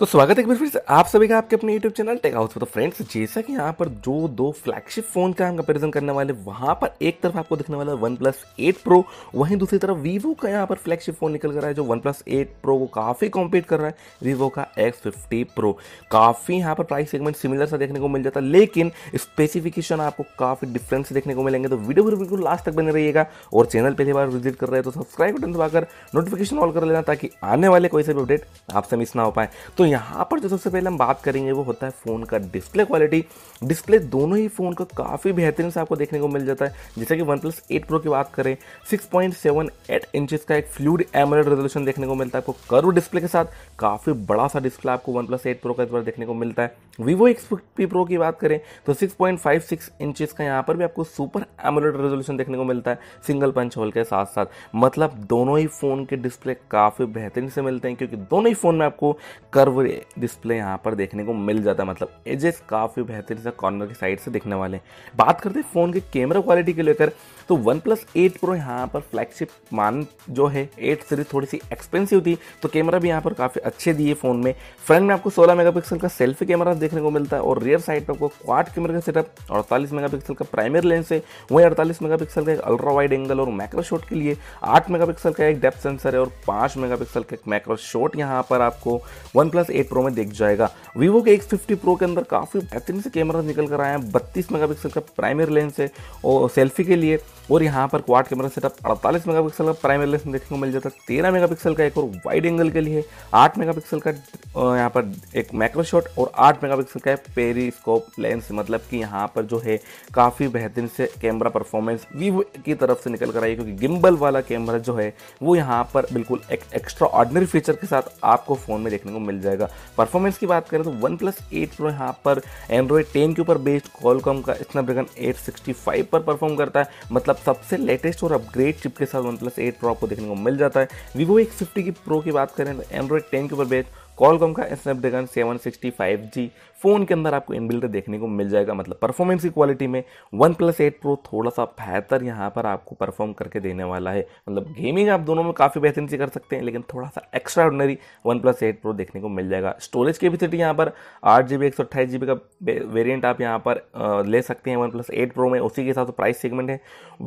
तो स्वागत है एक बार फिर से आप सभी का आपके अपने YouTube चैनल टेक हाउस पर। तो फ्रेंड्स, जैसा कि यहाँ पर जो दो फ्लैगशिप फोन का हम कंपैरिजन करने वाले, वहाँ पर एक तरफ आपको दिखने वाला है OnePlus 8 Pro, वहीं दूसरी तरफ Vivo का यहाँ पर फ्लैगशिप फोन निकल कर रहा है जो OnePlus 8 Pro को काफ़ी कॉम्पीट कर रहा है Vivo का X50 Pro। काफ़ी यहाँ पर प्राइस सेगमेंट सिमिलर सा देखने को मिल जाता है, लेकिन स्पेसिफिकेशन आपको काफ़ी डिफरेंस देखने को मिलेंगे। तो वीडियो पर बिल्कुल लास्ट तक बने रहिएगा, और चैनल पहली बार विजिट कर रहे हैं तो सब्सक्राइब बटन दबाकर नोटिफिकेशन ऑल कर लेना, ताकि आने वाले कोई से भी अपडेट आपसे मिस ना हो पाए। तो यहाँ पर जो सबसे पहले हम बात करेंगे वो होता है फ़ोन का डिस्प्ले क्वालिटी। डिस्प्ले दोनों ही फ़ोन का काफ़ी बेहतरीन से आपको देखने को मिल जाता है। जैसे कि OnePlus 8 Pro की बात करें, 6.78 इंचेस का एक फ्लूइड एमोलेड रेजोल्यूशन देखने को मिलता है आपको कर्व डिस्प्ले के साथ। काफ़ी बड़ा सा डिस्प्ले आपको OnePlus 8 Pro का इस बार देखने को मिलता है। Vivo X50 Pro की बात करें तो 6.56 इंचेस का यहाँ पर भी आपको सुपर एमोलेड रेजोल्यूशन देखने को मिलता है सिंगल पंच होल के साथ साथ। मतलब दोनों ही फ़ोन के डिस्प्ले काफ़ी बेहतरीन से मिलते हैं, क्योंकि दोनों ही फ़ोन में आपको कर्व डिस्प्ले यहाँ पर देखने को मिल जाता है। मतलब एजेस काफ़ी बेहतरीन सा कॉर्नर की साइड से दिखने वाले हैं। बात करते हैं फ़ोन के कैमरा क्वालिटी के लेकर, तो OnePlus 8 Pro यहाँ पर फ्लैगशिप मान जो है 8 सीरीज थोड़ी सी एक्सपेंसिव थी, तो कैमरा भी यहाँ पर काफ़ी अच्छे दिए फ़ोन में। फ्रंट में आपको 16 मेगापिक्सल का सेल्फी कैमरा देखने को मिलता है, और रियर साइड पर आपको क्वाड कैमरा का सेटअप, 48 मेगापिक्सल का प्राइमरी लेंस है, वहीं 48 मेगापिक्सल का एक अल्ट्रा वाइड एंगल और मैक्रो शॉट के लिए 8 मेगापिक्सल का एक डेप्थ सेंसर है, और 5 मेगापिक्सल का एक मैक्रो शॉट यहाँ पर आपको OnePlus 8 Pro में दिख जाएगा। Vivo के X50 Pro के अंदर काफ़ी बेहतरीन से कैमरा निकल कर आए हैं। 32 मेगापिक्सल का प्राइमरी लेंस है और सेल्फी के लिए, और यहाँ पर क्वाड कैमरा सेटअप, 48 मेगापिक्सल का प्राइमरी लेंस देखने को मिल जाता है, 13 मेगापिक्सल का एक और वाइड एंगल के लिए, 8 मेगापिक्सल का यहाँ पर एक मैक्रो शॉट, और 8 मेगापिक्सल का पेरिस्कोप लेंस। मतलब कि यहाँ पर जो है काफ़ी बेहतरीन से कैमरा परफॉर्मेंस Vivo की तरफ से निकल कर आई, क्योंकि गिम्बल वाला कैमरा जो है वो यहाँ पर बिल्कुल एक एक्स्ट्रा ऑर्डिनरी फीचर के साथ आपको फ़ोन में देखने को मिल जाएगा। परफॉर्मेंस की बात करें तो OnePlus 8 Pro यहाँ पर एंड्रॉयड 10 के ऊपर बेस्ड Qualcomm का Snapdragon 865 पर परफॉर्म करता है। मतलब सबसे लेटेस्ट और अपग्रेड चिप के साथ OnePlus 8 Pro आपको देखने को मिल जाता है। Vivo X50 की Pro की बात करें तो एंड्रॉयड 10 के ऊपर बेस्ड Qualcomm का Snapdragon 765G फ़ोन के अंदर आपको इनबिल्ट देखने को मिल जाएगा। मतलब परफॉर्मेंस की क्वालिटी में OnePlus 8 Pro थोड़ा सा बेहतर यहाँ पर आपको परफॉर्म करके देने वाला है। मतलब गेमिंग आप दोनों में काफ़ी बेहतरीन से कर सकते हैं, लेकिन थोड़ा सा एक्स्ट्रा ऑर्डिनरी OnePlus 8 Pro देखने को मिल जाएगा। स्टोरेज कैपेसिटी यहाँ पर 8 GB 128 GB का वेरियंट आप यहाँ पर ले सकते हैं OnePlus 8 Pro में। उसी के साथ प्राइस सेगमेंट है।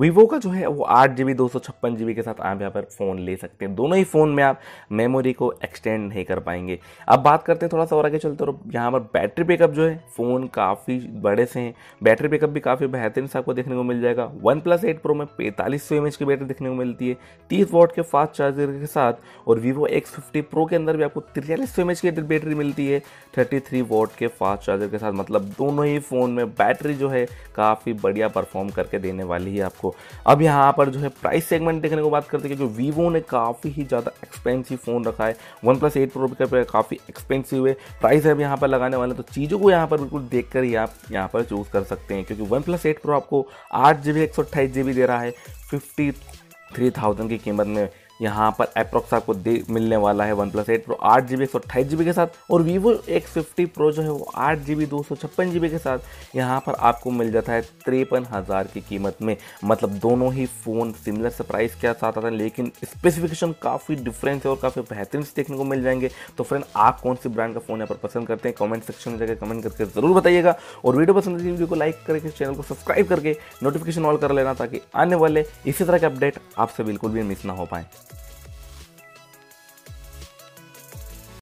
Vivo का जो है वो 8 GB 256 GB के साथ आप यहाँ पर फ़ोन ले सकते हैं। दोनों ही फ़ोन में आप मेमोरी को एक्सटेंड नहीं कर पाएंगे। अब बात करते हैं थोड़ा सा और आगे चलते, और यहाँ पर बैटरी बैकअप जो है फ़ोन काफ़ी बड़े से हैं। बैटरी बैकअप भी काफ़ी बेहतरीन सा आपको देखने को मिल जाएगा। OnePlus 8 Pro में 4500 mAh की बैटरी देखने को मिलती है 30 W के फास्ट चार्जर के साथ, और Vivo X50 Pro के अंदर भी आपको 4300 mAh की बैटरी मिलती है 33 W के फास्ट चार्जर के साथ। मतलब दोनों ही फ़ोन में बैटरी जो है काफ़ी बढ़िया परफॉर्म करके देने वाली है आपको। अब यहाँ पर जो है प्राइस सेगमेंट देखने को बात करते हैं, जो Vivo ने काफ़ी ही ज़्यादा एक्सपेंसिव फ़ोन रखा है। OnePlus 8 Pro का काफ़ी एक्सपेंसिव है, प्राइस अब यहाँ पर लगाने वाले, तो चीज़ों को यहाँ पर बिल्कुल देखकर ही आप यहाँ पर चूज़ कर सकते हैं। क्योंकि OnePlus 8 Pro आपको 8 GB 128 GB दे रहा है 53,000 की कीमत में। यहाँ पर अप्रॉक्स आपको मिलने वाला है OnePlus 8 Pro 8 GB 128 GB के साथ, और Vivo X50 Pro जो है वो 8 GB 256 GB के साथ यहाँ पर आपको मिल जाता है 53,000 की कीमत में। मतलब दोनों ही फ़ोन सिमिलर से प्राइस के साथ आता है, लेकिन स्पेसिफिकेशन काफ़ी डिफरेंस है और काफ़ी बेहतरीन से देखने को मिल जाएंगे। तो फ्रेंड, आप कौन सी ब्रांड का फ़ोन यहाँ पर पसंद करते हैं, कमेंट सेक्शन में जाकर कमेंट करके ज़रूर बताइएगा। और वीडियो पसंद आती है वीडियो को लाइक करके चैनल को सब्सक्राइब करके नोटिफिकेशन ऑल कर लेना, ताकि आने वाले इसी तरह के अपडेट आपसे बिल्कुल भी मिस ना हो पाएँ।